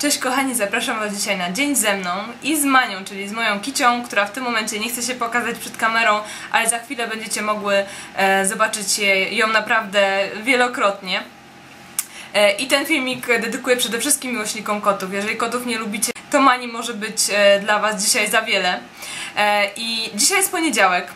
Cześć kochani, zapraszam was dzisiaj na dzień ze mną i z Manią, czyli z moją kicią, która w tym momencie nie chce się pokazać przed kamerą, ale za chwilę będziecie mogły zobaczyć ją naprawdę wielokrotnie. I ten filmik dedykuję przede wszystkim miłośnikom kotów. Jeżeli kotów nie lubicie, to Mani może być dla was dzisiaj za wiele. I dzisiaj jest poniedziałek.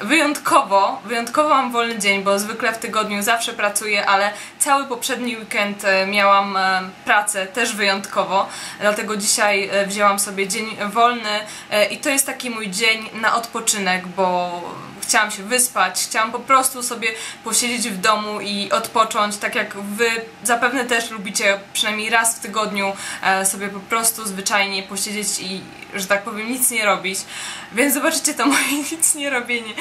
Wyjątkowo mam wolny dzień, bo zwykle w tygodniu zawsze pracuję, ale cały poprzedni weekend miałam pracę, też wyjątkowo, dlatego dzisiaj wzięłam sobie dzień wolny i to jest taki mój dzień na odpoczynek, bo chciałam się wyspać, chciałam po prostu sobie posiedzieć w domu i odpocząć, tak jak wy zapewne też lubicie przynajmniej raz w tygodniu sobie po prostu zwyczajnie posiedzieć i, że tak powiem, nic nie robić. Więc zobaczycie to moje nic nie robienie.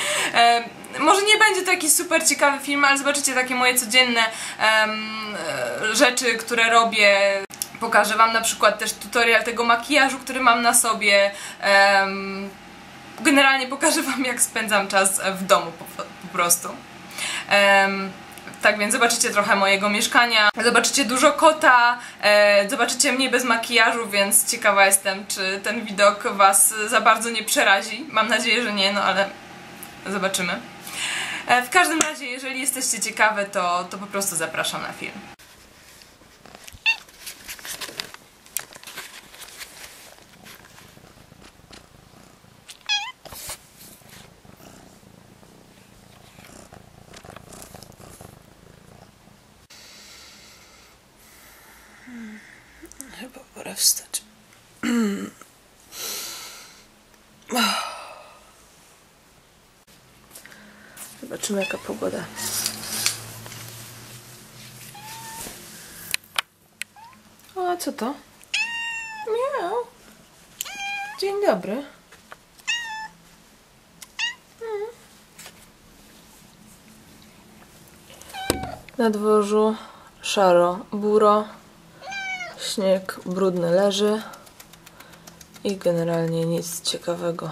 Może nie będzie to jakiś super ciekawy film, ale zobaczycie takie moje codzienne rzeczy, które robię. Pokażę wam na przykład też tutorial tego makijażu, który mam na sobie. Generalnie pokażę wam, jak spędzam czas w domu po prostu. Tak więc zobaczycie trochę mojego mieszkania, zobaczycie dużo kota, zobaczycie mnie bez makijażu, więc ciekawa jestem, czy ten widok was za bardzo nie przerazi. Mam nadzieję, że nie, no ale zobaczymy. W każdym razie, jeżeli jesteście ciekawe, to po prostu zapraszam na film. Chyba pora wstać. Zobaczymy, jaka pogoda. O, a co to? Miau. Dzień dobry. Na dworzu szaro, buro. Śnieg brudny leży i generalnie nic ciekawego.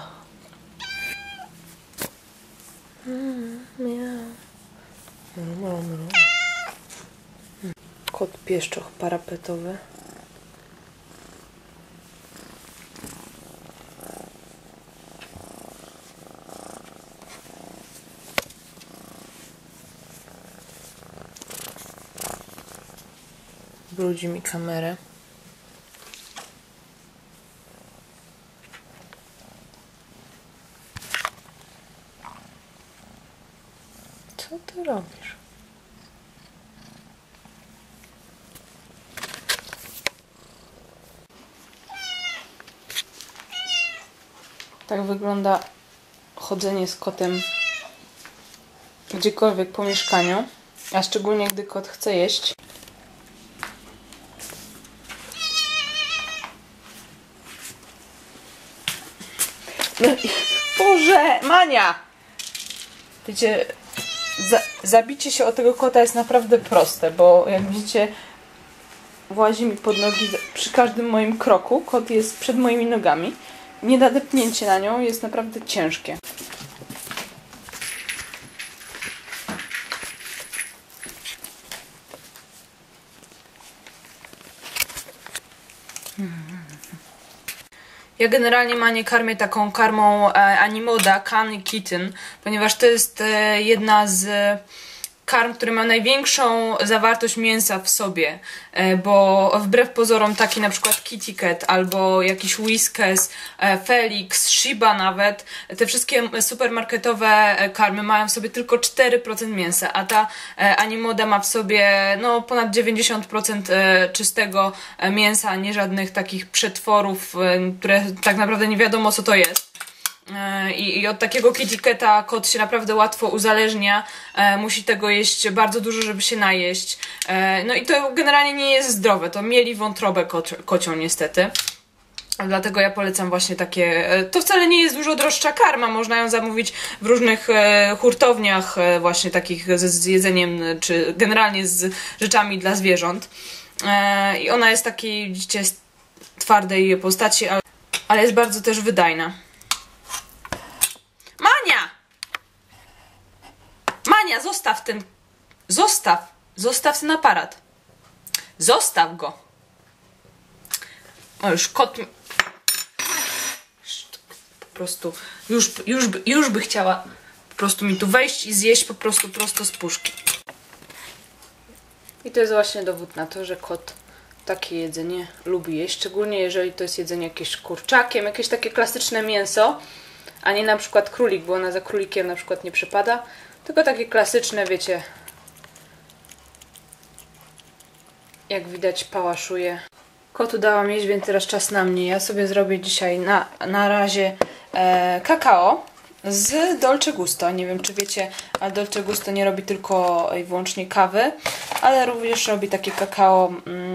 Kot pieszczoch parapetowy. Brudzi mi kamerę. Co ty robisz? Tak wygląda chodzenie z kotem gdziekolwiek po mieszkaniu, a szczególnie gdy kot chce jeść. Boże, Mania! Wiecie, zabicie się o tego kota jest naprawdę proste, bo jak widzicie, włazi mi pod nogi przy każdym moim kroku. Kot jest przed moimi nogami. Niedopnięcie na nią jest naprawdę ciężkie. Ja generalnie Manię karmię taką karmą Animonda Carny Kitten, ponieważ to jest jedna z karm, który ma największą zawartość mięsa w sobie, bo wbrew pozorom taki na przykład Kitikat albo jakiś Whiskers, Felix, Shiba nawet, te wszystkie supermarketowe karmy mają w sobie tylko 4% mięsa, a ta Animonda ma w sobie no, ponad 90% czystego mięsa, nie żadnych takich przetworów, które tak naprawdę nie wiadomo, co to jest. I od takiego Kitikata kot się naprawdę łatwo uzależnia, musi tego jeść bardzo dużo, żeby się najeść, no i to generalnie nie jest zdrowe, to mieli wątrobę kocią niestety. Dlatego ja polecam właśnie takie, to wcale nie jest dużo droższa karma, można ją zamówić w różnych hurtowniach właśnie takich z jedzeniem, czy generalnie z rzeczami dla zwierząt. I ona jest takiej, widzicie, twardej postaci, ale jest bardzo też wydajna. Mania, zostaw ten... Zostaw! Zostaw ten aparat. Zostaw go. O, już kot... Po prostu już by chciała po prostu mi tu wejść i zjeść po prostu prosto z puszki. I to jest właśnie dowód na to, że kot takie jedzenie lubi jeść, szczególnie jeżeli to jest jedzenie jakieś kurczakiem, jakieś takie klasyczne mięso, a nie na przykład królik, bo ona za królikiem na przykład nie przepada, tylko takie klasyczne, wiecie, jak widać pałaszuje. Kotu dałam jeść, więc teraz czas na mnie. Ja sobie zrobię dzisiaj na razie kakao z Dolce Gusto. Nie wiem, czy wiecie, ale Dolce Gusto nie robi tylko i wyłącznie kawy, ale również robi takie kakao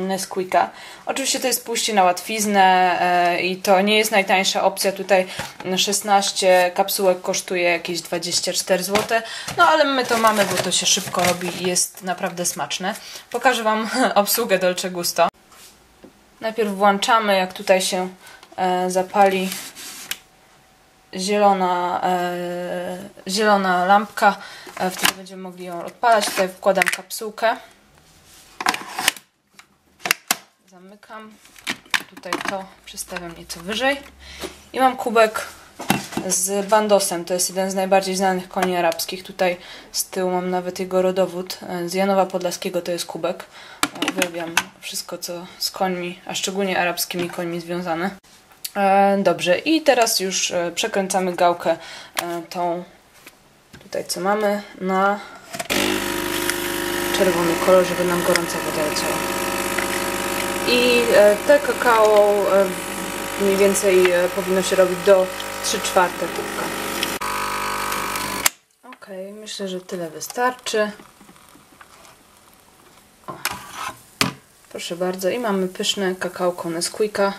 Nesquika. Oczywiście to jest pójście na łatwiznę i to nie jest najtańsza opcja. Tutaj 16 kapsułek kosztuje jakieś 24 zł. No ale my to mamy, bo to się szybko robi i jest naprawdę smaczne. Pokażę Wam obsługę Dolce Gusto. Najpierw włączamy, jak tutaj się zapali zielona lampka, wtedy będziemy mogli ją odpalać. Tutaj wkładam kapsułkę, zamykam, tutaj to przestawiam nieco wyżej i mam kubek z bandosem. To jest jeden z najbardziej znanych koni arabskich. Tutaj z tyłu mam nawet jego rodowód. Z Janowa Podlaskiego to jest kubek. Uwielbiam wszystko, co z końmi, a szczególnie arabskimi końmi związane. Dobrze, i teraz już przekręcamy gałkę tą tutaj, co mamy, na czerwony kolor, żeby nam gorąca woda leciała. I te kakao mniej więcej powinno się robić do 3/4 kubka. Ok, myślę, że tyle wystarczy. O. Proszę bardzo, i mamy pyszne kakałko Nesquika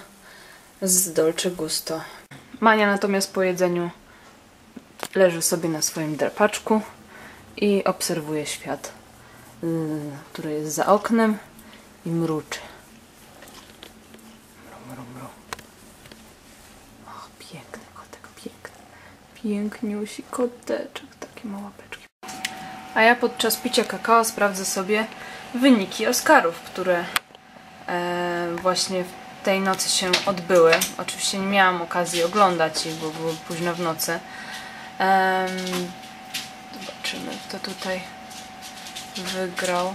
z Dolce Gusto. Mania natomiast po jedzeniu leży sobie na swoim drapaczku i obserwuje świat, który jest za oknem, i mruczy. Mru, mru, mru. O, piękny kotek, piękny. Piękniusi koteczek, takie małe łapeczki. A ja podczas picia kakao sprawdzę sobie wyniki Oscarów, które właśnie tej nocy się odbyły. Oczywiście nie miałam okazji oglądać ich, bo było późno w nocy. Zobaczymy, kto tutaj wygrał.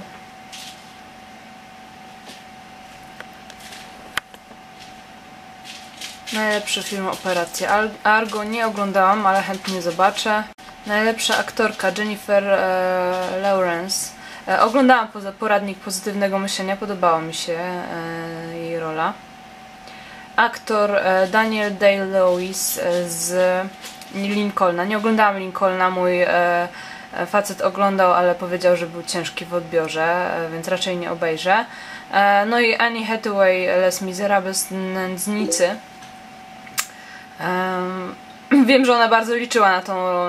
Najlepszy film Operacja Argo nie oglądałam, ale chętnie zobaczę. Najlepsza aktorka Jennifer Lawrence. Oglądałam poradnik pozytywnego myślenia, podobała mi się jej rola. Aktor Daniel Day-Lewis z Lincolna. Nie oglądałam Lincolna, mój facet oglądał, ale powiedział, że był ciężki w odbiorze, więc raczej nie obejrzę. No i Annie Hathaway, Les Miserables, Nędznicy. Wiem, że ona bardzo liczyła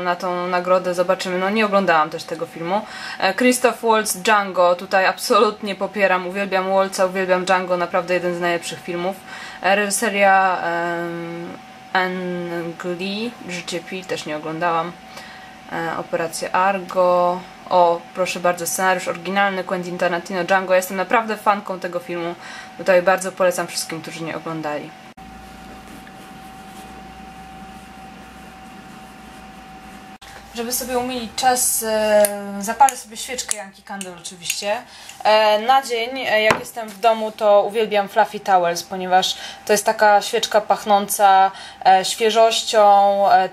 na tą nagrodę, zobaczymy. No nie oglądałam też tego filmu. Christoph Waltz, Django, tutaj absolutnie popieram, uwielbiam Waltza, uwielbiam Django, naprawdę jeden z najlepszych filmów. Reżyseria Anglii, Życie Pi, też nie oglądałam. Operacja Argo, o proszę bardzo, scenariusz oryginalny Quentin Tarantino, Django, jestem naprawdę fanką tego filmu, tutaj bardzo polecam wszystkim, którzy nie oglądali. Żeby sobie umilić czas, zapalę sobie świeczkę Yankee Candle oczywiście. Na dzień, jak jestem w domu, to uwielbiam Fluffy Towels, ponieważ to jest taka świeczka pachnąca świeżością,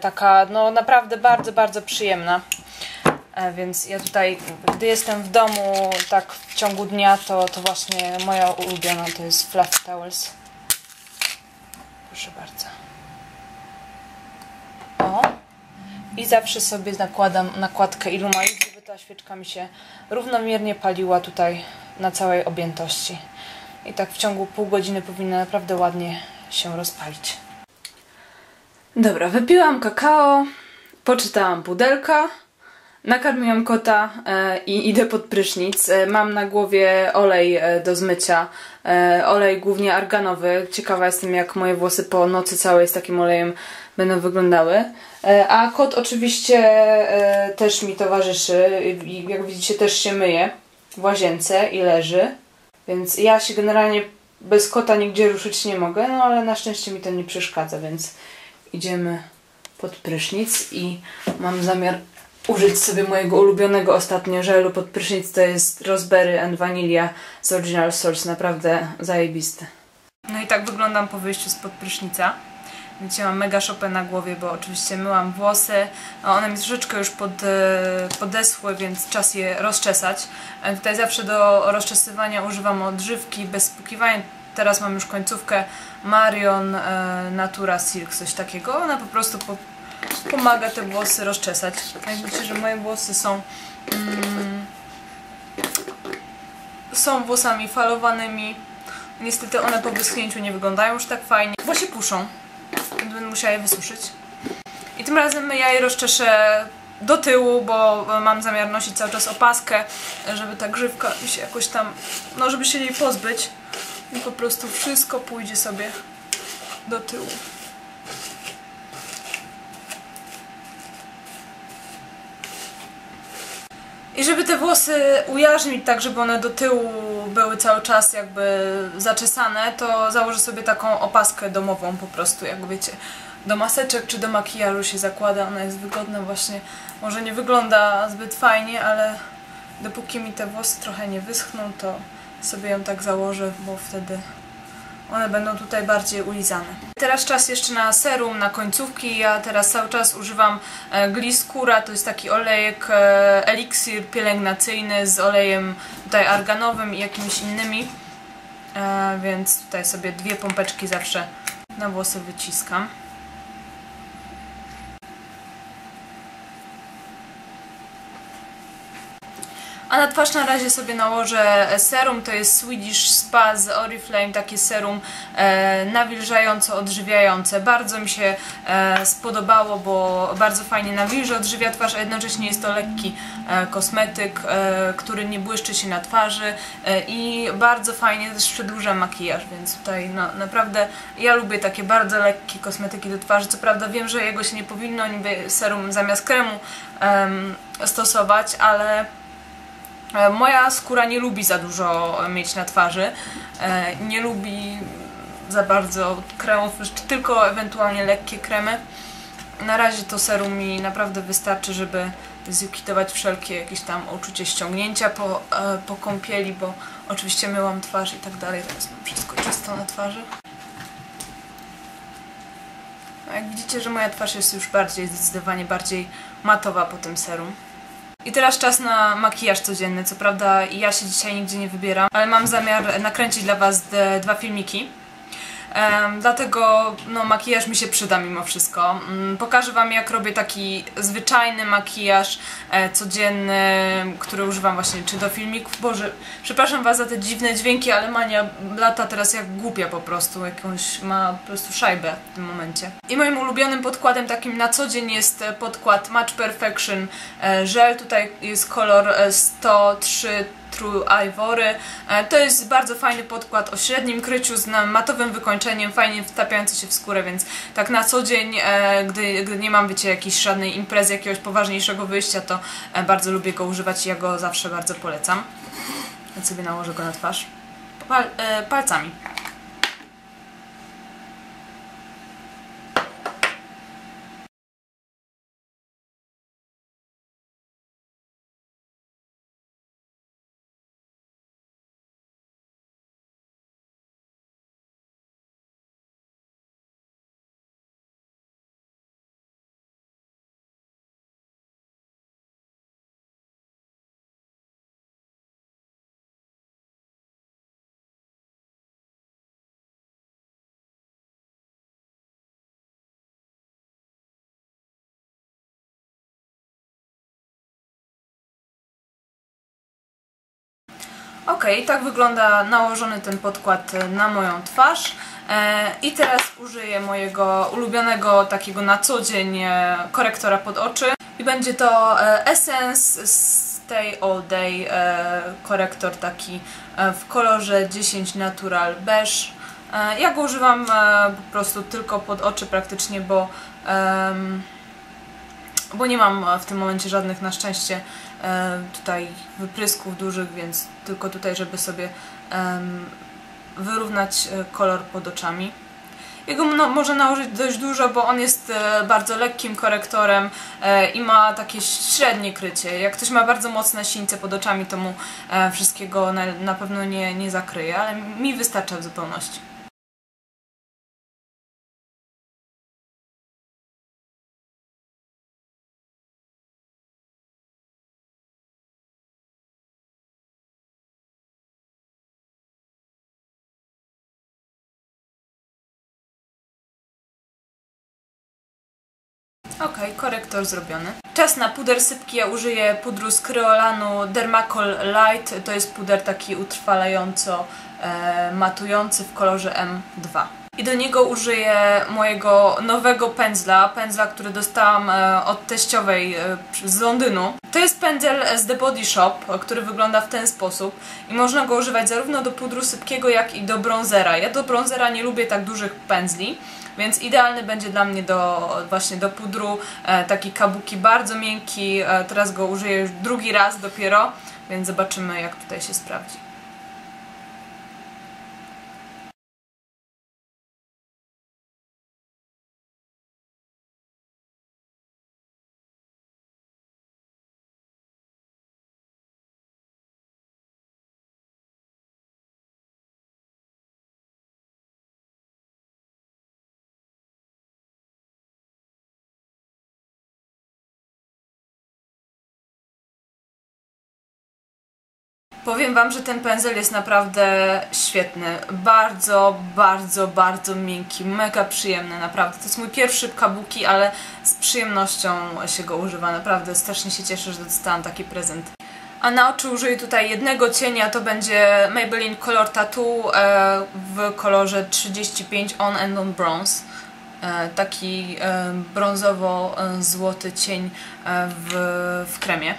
taka no naprawdę bardzo, bardzo przyjemna. Więc ja tutaj, gdy jestem w domu, tak w ciągu dnia, to właśnie moja ulubiona to jest Fluffy Towels. Proszę bardzo. O! I zawsze sobie nakładam nakładkę Illumalik, żeby ta świeczka mi się równomiernie paliła tutaj na całej objętości. I tak w ciągu pół godziny powinna naprawdę ładnie się rozpalić. Dobra, wypiłam kakao, poczytałam Pudelka, nakarmiłam kota i idę pod prysznic. Mam na głowie olej do zmycia, olej głównie arganowy. Ciekawa jestem, jak moje włosy po nocy całej z takim olejem będą wyglądały. A kot oczywiście też mi towarzyszy i jak widzicie też się myje w łazience i leży. Więc ja się generalnie bez kota nigdzie ruszyć nie mogę, no ale na szczęście mi to nie przeszkadza, więc idziemy pod prysznic i mam zamiar użyć sobie mojego ulubionego ostatnio żelu pod prysznic, to jest Raspberry and Vanilla z Original Source, naprawdę zajebiste. No i tak wyglądam po wyjściu spod prysznica. Widzicie, mam mega szopę na głowie, bo oczywiście myłam włosy, a one mi troszeczkę już podeschły, więc czas je rozczesać. Tutaj zawsze do rozczesywania używam odżywki bez spłukiwania. Teraz mam już końcówkę Marion Natura Silk, coś takiego. Ona po prostu pomaga te włosy rozczesać. Jak widzicie, że moje włosy są są włosami falowanymi. Niestety one po wyschnięciu nie wyglądają już tak fajnie, bo się puszą. Będę musiała je wysuszyć. I tym razem ja je rozczeszę do tyłu, bo mam zamiar nosić cały czas opaskę, żeby ta grzywka mi się jakoś tam, no żeby się jej pozbyć. I po prostu wszystko pójdzie sobie do tyłu. I żeby te włosy ujarzmić tak, żeby one do tyłu były cały czas jakby zaczesane, to założę sobie taką opaskę domową po prostu, jak wiecie, do maseczek czy do makijażu się zakłada, ona jest wygodna właśnie, może nie wygląda zbyt fajnie, ale dopóki mi te włosy trochę nie wyschną, to sobie ją tak założę, bo wtedy one będą tutaj bardziej ulizane. Teraz czas jeszcze na serum, na końcówki. Ja teraz cały czas używam Gliskura, to jest taki olejek, eliksir pielęgnacyjny z olejem tutaj arganowym i jakimiś innymi. Więc tutaj sobie dwie pompeczki zawsze na włosy wyciskam. A na twarz na razie sobie nałożę serum, to jest Swedish Spa z Oriflame, takie serum nawilżające, odżywiające. Bardzo mi się spodobało, bo bardzo fajnie nawilża, odżywia twarz, a jednocześnie jest to lekki kosmetyk, który nie błyszczy się na twarzy i bardzo fajnie też przedłuża makijaż, więc tutaj no, naprawdę ja lubię takie bardzo lekkie kosmetyki do twarzy. Co prawda wiem, że jego się nie powinno niby serum zamiast kremu stosować, ale moja skóra nie lubi za dużo mieć na twarzy, nie lubi za bardzo kremów, tylko ewentualnie lekkie kremy. Na razie to serum mi naprawdę wystarczy, żeby zlikwidować wszelkie jakieś tam uczucie ściągnięcia po kąpieli, bo oczywiście myłam twarz i tak dalej, teraz mam wszystko czysto na twarzy. A jak widzicie, że moja twarz jest już bardziej, zdecydowanie bardziej matowa po tym serum. I teraz czas na makijaż codzienny. Co prawda ja się dzisiaj nigdzie nie wybieram, ale mam zamiar nakręcić dla was dwa filmiki. Dlatego no, makijaż mi się przyda mimo wszystko. Pokażę wam, jak robię taki zwyczajny makijaż codzienny, który używam właśnie czy do filmików. Boże, przepraszam was za te dziwne dźwięki, ale Mania lata teraz jak głupia po prostu, jakąś ma po prostu szajbę w tym momencie. I moim ulubionym podkładem takim na co dzień jest podkład Match Perfection Gel. Tutaj jest kolor 103 True Ivory. To jest bardzo fajny podkład o średnim kryciu z matowym wykończeniem, fajnie wtapiający się w skórę, więc tak na co dzień, gdy nie mam, wiecie, jakiejś żadnej imprezy, jakiegoś poważniejszego wyjścia, to bardzo lubię go używać i ja go zawsze bardzo polecam. Ja sobie nałożę go na twarz palcami. Ok, tak wygląda nałożony ten podkład na moją twarz. I teraz użyję mojego ulubionego takiego na co dzień korektora pod oczy. I będzie to Essence Stay All Day korektor taki w kolorze 10 Natural Beige. Ja go używam po prostu tylko pod oczy praktycznie, bo nie mam w tym momencie żadnych na szczęście tutaj wyprysków dużych, więc tylko tutaj, żeby sobie wyrównać kolor pod oczami. Jego można nałożyć dość dużo, bo on jest bardzo lekkim korektorem i ma takie średnie krycie. Jak ktoś ma bardzo mocne sińce pod oczami, to mu wszystkiego na pewno nie zakryje, ale mi wystarcza w zupełności. Ok, korektor zrobiony. Czas na puder sypki. Ja użyję pudru z Kryolanu Dermacol Light. To jest puder taki utrwalająco matujący w kolorze M2. I do niego użyję mojego nowego pędzla, który dostałam od teściowej z Londynu. To jest pędzel z The Body Shop, który wygląda w ten sposób i można go używać zarówno do pudru sypkiego, jak i do bronzera. Ja do bronzera nie lubię tak dużych pędzli, więc idealny będzie dla mnie właśnie do pudru, taki kabuki bardzo miękki. Teraz go użyję już drugi raz dopiero, więc zobaczymy, jak tutaj się sprawdzi. Powiem wam, że ten pędzel jest naprawdę świetny. Bardzo, bardzo, bardzo miękki, mega przyjemny, naprawdę. To jest mój pierwszy kabuki, ale z przyjemnością się go używa, naprawdę. Strasznie się cieszę, że dostałam taki prezent. A na oczy użyję tutaj jednego cienia, to będzie Maybelline Color Tattoo w kolorze 35 On and On Bronze. Taki brązowo-złoty cień w kremie.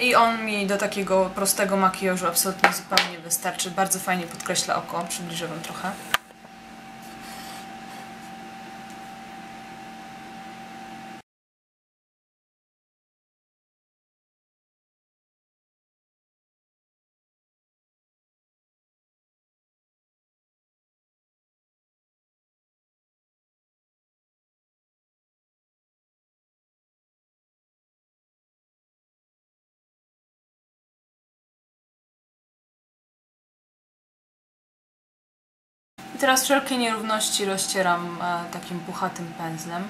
I on mi do takiego prostego makijażu absolutnie zupełnie wystarczy. Bardzo fajnie podkreśla oko. Przybliżę wam trochę. I teraz wszelkie nierówności rozcieram takim puchatym pędzlem.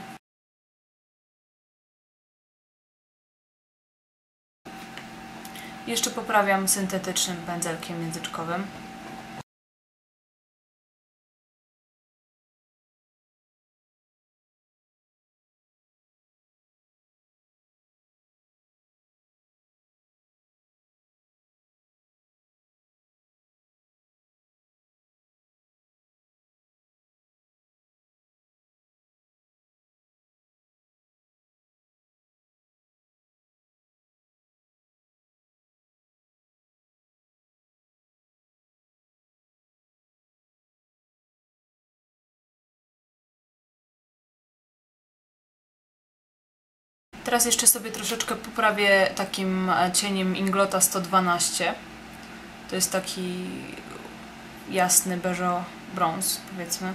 Jeszcze poprawiam syntetycznym pędzelkiem języczkowym. Teraz jeszcze sobie troszeczkę poprawię takim cieniem Inglota 112. To jest taki jasny beżo-brąz, powiedzmy.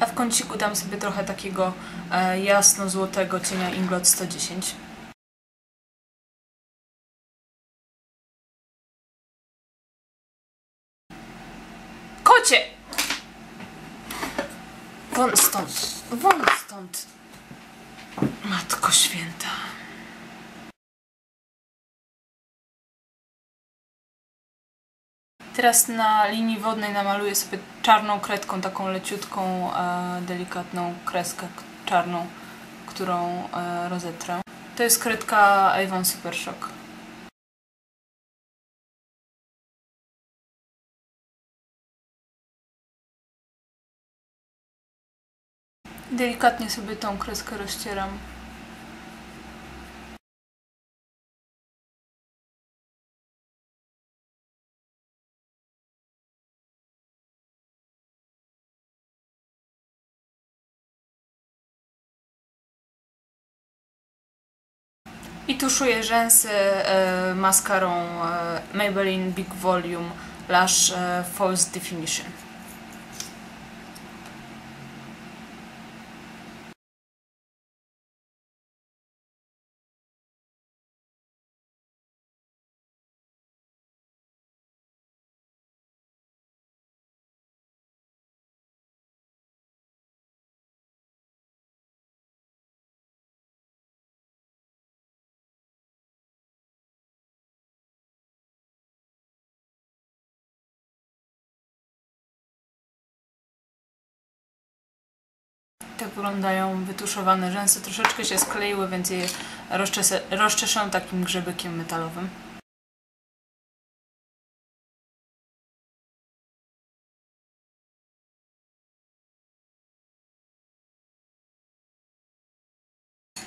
A w kąciku dam sobie trochę takiego jasno-złotego cienia Inglot 110. Won stąd, won stąd, Matko Święta. Teraz na linii wodnej namaluję sobie czarną kredką, taką leciutką, delikatną kreskę czarną, którą rozetrę. To jest kredka Avon Supershock. Delikatnie sobie tą kreskę rozcieram. I tuszuję rzęsy maskarą Maybelline Big Volume Lash False Definition. Tak wyglądają wytuszowane rzęsy. Troszeczkę się skleiły, więc je rozczeszę takim grzebykiem metalowym.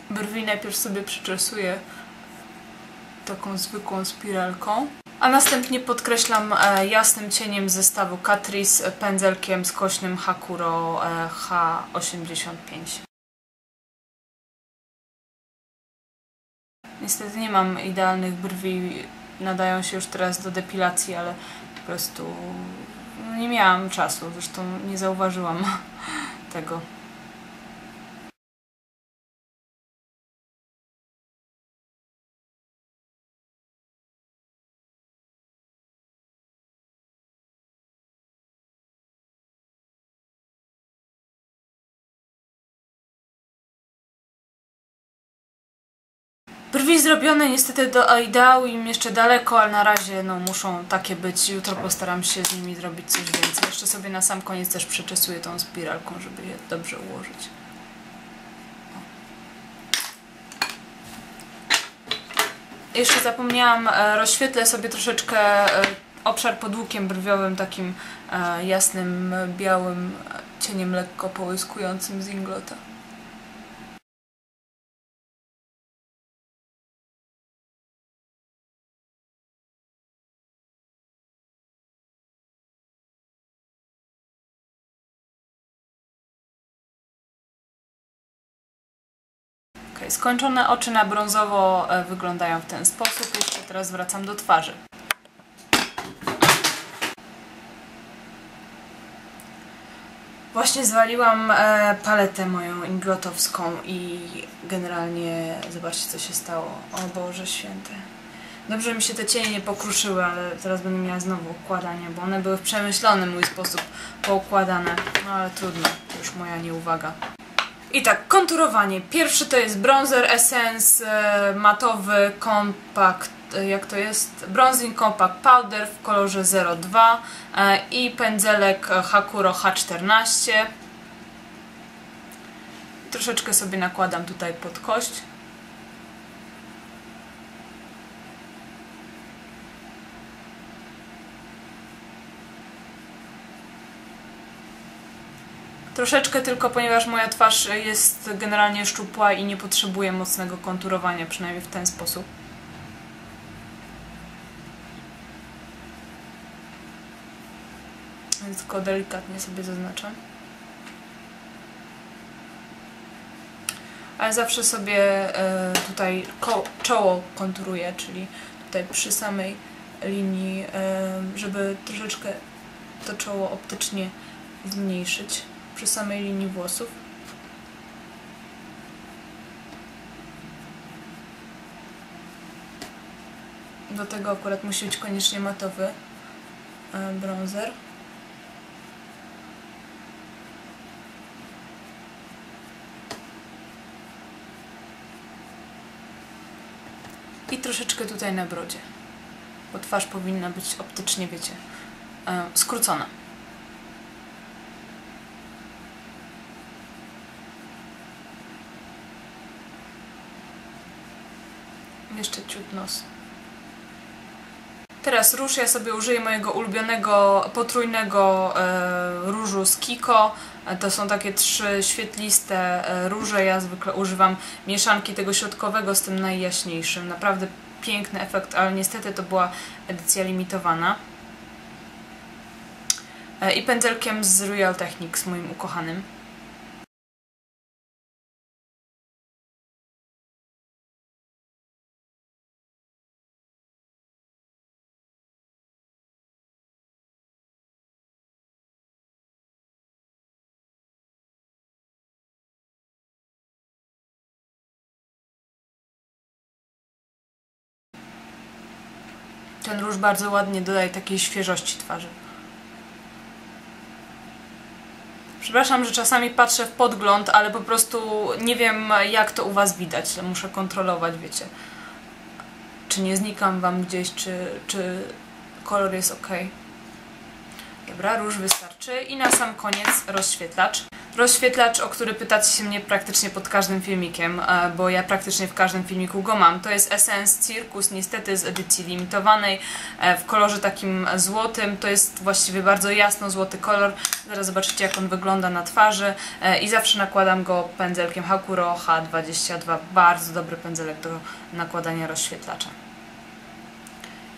Brwi najpierw sobie przyczesuję taką zwykłą spiralką, a następnie podkreślam jasnym cieniem zestawu Catrice pędzelkiem skośnym Hakuro H85. Niestety nie mam idealnych brwi, nadają się już teraz do depilacji, ale po prostu nie miałam czasu, zresztą nie zauważyłam tego. Brwi zrobione, niestety do ideału im jeszcze daleko, ale na razie no, muszą takie być. Jutro postaram się z nimi zrobić coś więcej. Jeszcze sobie na sam koniec też przyczesuję tą spiralką, żeby je dobrze ułożyć. Jeszcze zapomniałam, rozświetlę sobie troszeczkę obszar pod łukiem brwiowym, takim jasnym, białym cieniem lekko połyskującym z Inglota. Skończone oczy na brązowo wyglądają w ten sposób. Jeszcze teraz wracam do twarzy. Właśnie zwaliłam paletę moją inglotowską i generalnie zobaczcie, co się stało. O Boże Święte. Dobrze mi się te cienie nie pokruszyły, ale teraz będę miała znowu układanie, bo one były w przemyślony mój sposób poukładane. No ale trudno, to już moja nieuwaga. I tak, konturowanie. Pierwszy to jest bronzer Essence matowy kompakt, jak to jest? Bronzing Compact Powder w kolorze 02 i pędzelek Hakuro H14. Troszeczkę sobie nakładam tutaj pod kość. Troszeczkę tylko, ponieważ moja twarz jest generalnie szczupła i nie potrzebuje mocnego konturowania, przynajmniej w ten sposób. Więc tylko delikatnie sobie zaznaczę. Ale zawsze sobie tutaj czoło konturuję, czyli tutaj przy samej linii, żeby troszeczkę to czoło optycznie zmniejszyć. Przy samej linii włosów. Do tego akurat musi być koniecznie matowy bronzer. I troszeczkę tutaj na brodzie, bo twarz powinna być optycznie, wiecie, skrócona. Jeszcze ciut nos. Teraz róż. Ja sobie użyję mojego ulubionego potrójnego różu z Kiko. To są takie trzy świetliste róże. Ja zwykle używam mieszanki tego środkowego z tym najjaśniejszym. Naprawdę piękny efekt, ale niestety to była edycja limitowana. I pędzelkiem z Royal Techniques, moim ukochanym. Ten róż bardzo ładnie dodaje takiej świeżości twarzy. Przepraszam, że czasami patrzę w podgląd, ale po prostu nie wiem, jak to u was widać. Muszę kontrolować, wiecie. Czy nie znikam wam gdzieś, czy kolor jest ok. Dobra, róż wystarczy. I na sam koniec rozświetlacz. Rozświetlacz, o który pytacie się mnie praktycznie pod każdym filmikiem, bo ja praktycznie w każdym filmiku go mam. To jest Essence Circus, niestety z edycji limitowanej, w kolorze takim złotym. To jest właściwie bardzo jasno złoty kolor. Zaraz zobaczycie, jak on wygląda na twarzy. I zawsze nakładam go pędzelkiem Hakuro H22. Bardzo dobry pędzelek do nakładania rozświetlacza.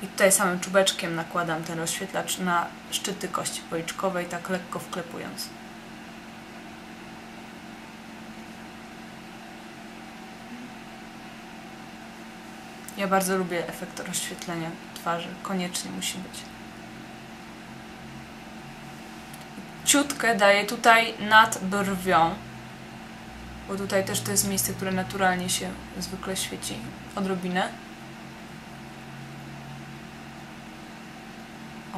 I tutaj samym czubeczkiem nakładam ten rozświetlacz na szczyty kości policzkowej, tak lekko wklepując. Ja bardzo lubię efekt rozświetlenia twarzy. Koniecznie musi być. Ciutkę daję tutaj nad brwią. Bo tutaj też to jest miejsce, które naturalnie się zwykle świeci. Odrobinę. O.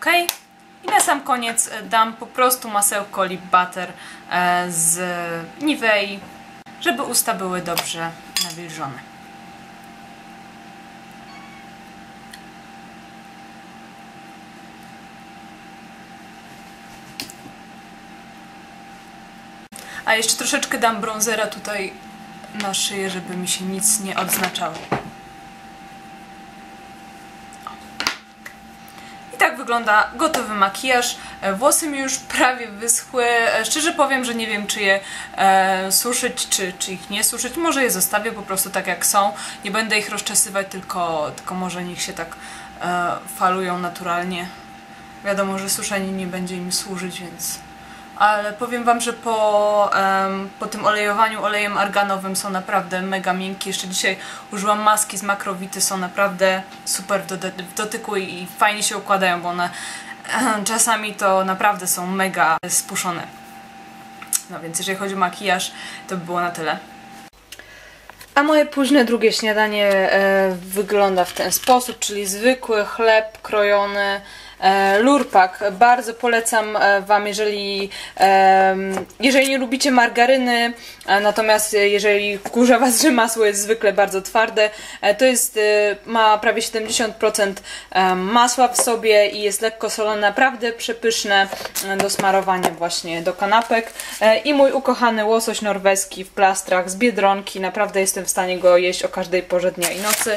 Okej. I na sam koniec dam po prostu masełko lip butter z Nivei, żeby usta były dobrze nawilżone. A jeszcze troszeczkę dam bronzera tutaj na szyję, żeby mi się nic nie odznaczało. I tak wygląda gotowy makijaż. Włosy mi już prawie wyschły. Szczerze powiem, że nie wiem, czy je suszyć, czy ich nie suszyć. Może je zostawię po prostu tak, jak są. Nie będę ich rozczesywać, tylko może niech się tak falują naturalnie. Wiadomo, że suszenie nie będzie im służyć, więc... Ale powiem wam, że po tym olejowaniu olejem arganowym są naprawdę mega miękkie. Jeszcze dzisiaj użyłam maski z makrowity, są naprawdę super w dotyku i fajnie się układają, bo one czasami to naprawdę są mega spuszone. No więc jeżeli chodzi o makijaż, to by było na tyle. A moje późne drugie śniadanie wygląda w ten sposób, czyli zwykły chleb krojony, Lurpak. Bardzo polecam wam, jeżeli nie lubicie margaryny, natomiast jeżeli wkurza was, że masło jest zwykle bardzo twarde, to ma prawie 70% masła w sobie i jest lekko solone, naprawdę przepyszne do smarowania właśnie do kanapek. I mój ukochany łosoś norweski w plastrach z Biedronki, naprawdę jestem w stanie go jeść o każdej porze dnia i nocy.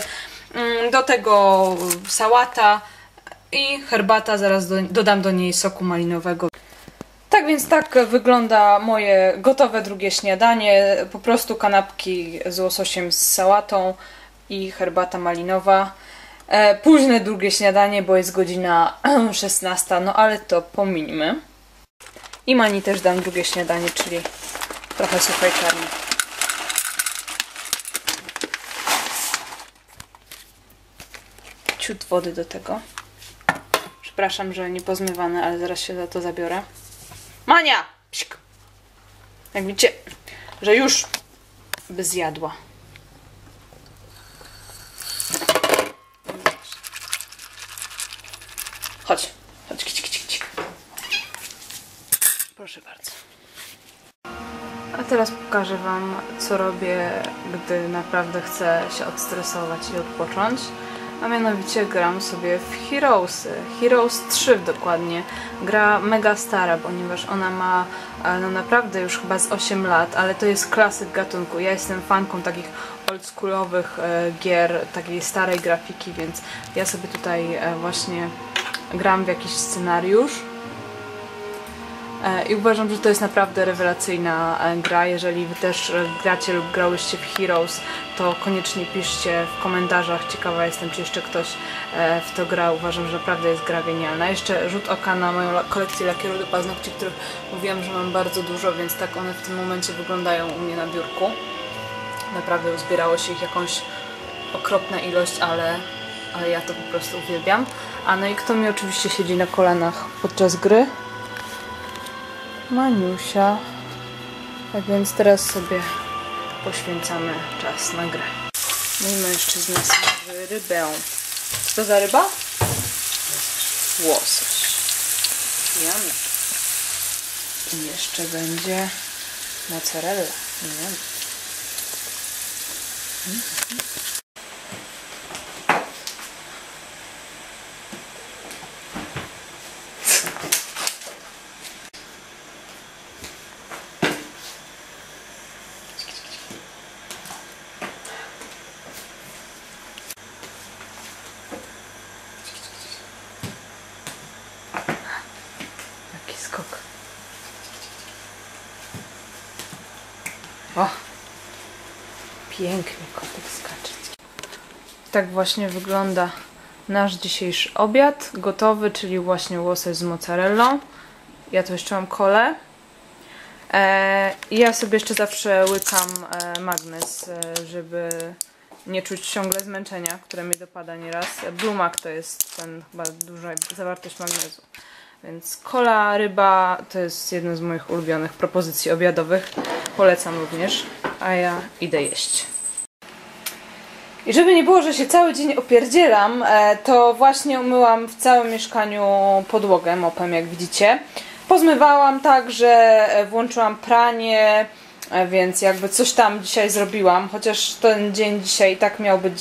Do tego sałata i herbata, zaraz dodam do niej soku malinowego. Tak więc tak wygląda moje gotowe drugie śniadanie. Po prostu kanapki z łososiem z sałatą i herbata malinowa. Późne drugie śniadanie, bo jest godzina 16, no ale to pomińmy. I Mani też dam drugie śniadanie, czyli trochę suchej karmy. Ciut wody do tego. Przepraszam, że nie pozmywane, ale zaraz się za to zabiorę. Mania! Psik. Jak widzicie, że już by zjadła. Chodź, chodź, kici, kici, kici. Proszę bardzo. A teraz pokażę wam, co robię, gdy naprawdę chcę się odstresować i odpocząć. A mianowicie gram sobie w Heroesy, Heroes 3 dokładnie, gra mega stara, ponieważ ona ma no naprawdę już chyba z 8 lat, ale to jest klasyk gatunku. Ja jestem fanką takich oldschoolowych gier, takiej starej grafiki, więc ja sobie tutaj właśnie gram w jakiś scenariusz. I uważam, że to jest naprawdę rewelacyjna gra. Jeżeli wy też gracie lub grałyście w Heroes, to koniecznie piszcie w komentarzach. Ciekawa jestem, czy jeszcze ktoś w to gra. Uważam, że naprawdę jest gra genialna. Jeszcze rzut oka na moją kolekcję lakierów do paznokci, których mówiłam, że mam bardzo dużo, więc tak one w tym momencie wyglądają u mnie na biurku. Naprawdę uzbierało się ich jakąś okropna ilość, ale ja to po prostu uwielbiam. A no i kto mi oczywiście siedzi na kolanach podczas gry? Maniusia. Tak więc teraz sobie poświęcamy czas na grę. Mój mężczyzna smaży rybę. Co to za ryba? Łosoś. Jamy. I jeszcze będzie mozzarella. Jamy. O! Pięknie kotek skacze. Tak właśnie wygląda nasz dzisiejszy obiad. Gotowy, czyli właśnie łosoś z mozzarellą. Ja tu jeszcze mam kolę. Ja sobie jeszcze zawsze łykam magnes, żeby nie czuć ciągle zmęczenia, które mi dopada nieraz. Blumak to jest ten chyba duża zawartość magnezu. Więc kola, ryba to jest jedna z moich ulubionych propozycji obiadowych. Polecam również, a ja idę jeść. I żeby nie było, że się cały dzień opierdzielam, to właśnie umyłam w całym mieszkaniu podłogę mopem, jak widzicie. Pozmywałam także, włączyłam pranie, więc jakby coś tam dzisiaj zrobiłam. Chociaż ten dzień dzisiaj i tak miał być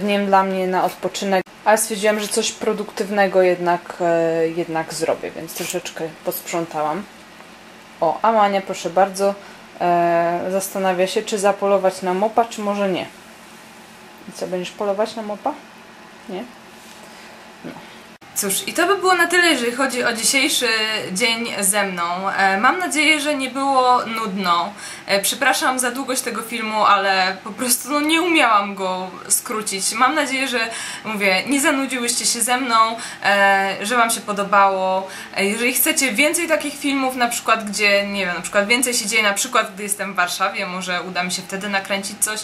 dniem dla mnie na odpoczynek. Ale stwierdziłam, że coś produktywnego jednak zrobię, więc troszeczkę posprzątałam. O, a Mania, proszę bardzo, zastanawia się, czy zapolować na mopa, czy może nie. I co, będziesz polować na mopa? Nie? No. Cóż, i to by było na tyle, jeżeli chodzi o dzisiejszy dzień ze mną. Mam nadzieję, że nie było nudno. Przepraszam za długość tego filmu, ale po prostu no, nie umiałam go skrócić. Mam nadzieję, że mówię, nie zanudziłyście się ze mną, że wam się podobało. Jeżeli chcecie więcej takich filmów, na przykład gdzie, nie wiem, na przykład więcej się dzieje, na przykład gdy jestem w Warszawie, może uda mi się wtedy nakręcić coś,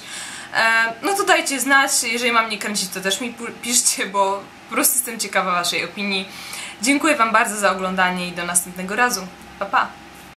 no to dajcie znać. Jeżeli mam nie kręcić, to też mi piszcie, bo po prostu jestem ciekawa waszej opinii. Dziękuję wam bardzo za oglądanie i do następnego razu. Pa, pa!